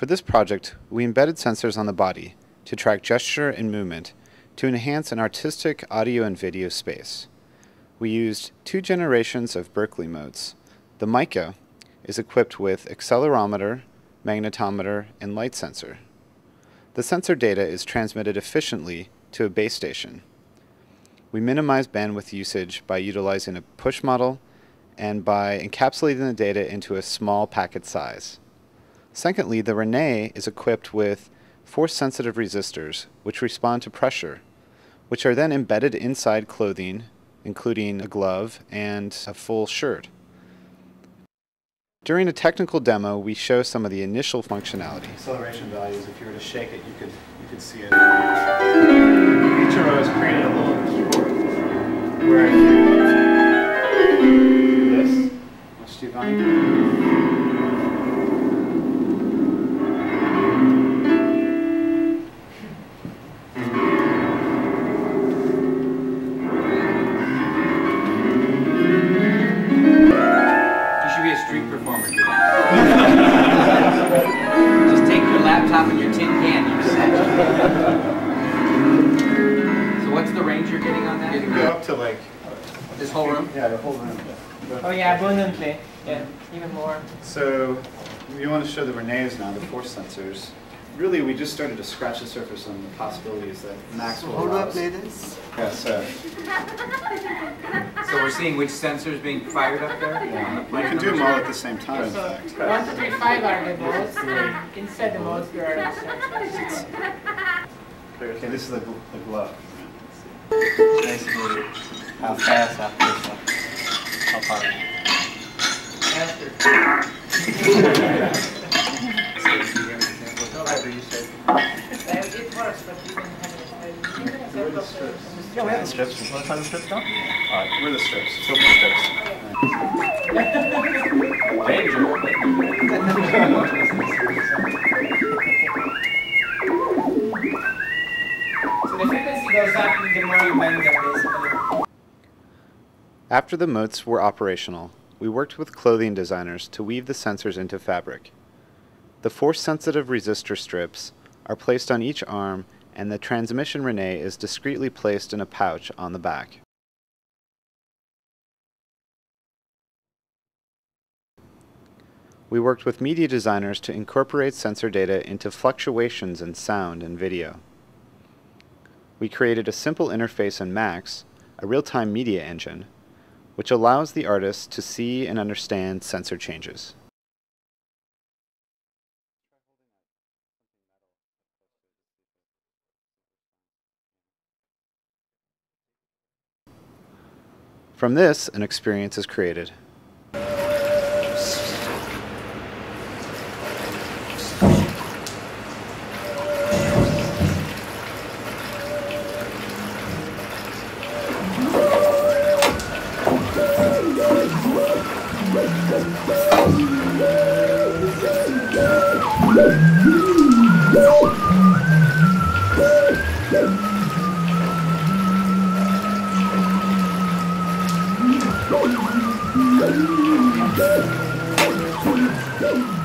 For this project, we embedded sensors on the body to track gesture and movement to enhance an artistic audio and video space. We used 2 generations of Berkeley motes. The MICA is equipped with accelerometer, magnetometer, and light sensor. The sensor data is transmitted efficiently to a base station. We minimize bandwidth usage by utilizing a push model and by encapsulating the data into a small packet size. Secondly, the Rene is equipped with force-sensitive resistors, which respond to pressure, which are then embedded inside clothing, including a glove and a full shirt. During a technical demo, we show some of the initial functionality. Acceleration values, if you were to shake it, you could see it. Each row is created a little keyboard where I do this. Let's do Just take your laptop and your tin can, you're set. So what's the range you're getting on that? You can go up to like... This whole room? Yeah, the whole room. Oh yeah, abundantly. Yeah, even more. So we want to show the Renes now, the force sensors. Really, we just started to scratch the surface on the possibilities that Max will hold up, ladies. Yeah, so we're seeing which sensor is being fired up there? Yeah. You can do them all at the same time, in fact. 1, 2, 3, 5 are the modes. Inside the modes, there are the sensors. Okay, this is the glove. Basically, how fast How far? Faster. Yeah, we have the strips. You want to try the strips now? Alright, we're the strips. Still the strips. So the frequency goes up the more you bend them. After the motes were operational, we worked with clothing designers to weave the sensors into fabric. The force-sensitive resistor strips are placed on each arm, and the transmission Rene is discreetly placed in a pouch on the back. We worked with media designers to incorporate sensor data into fluctuations in sound and video. We created a simple interface in Max, a real-time media engine, which allows the artist to see and understand sensor changes. From this, an experience is created. Go!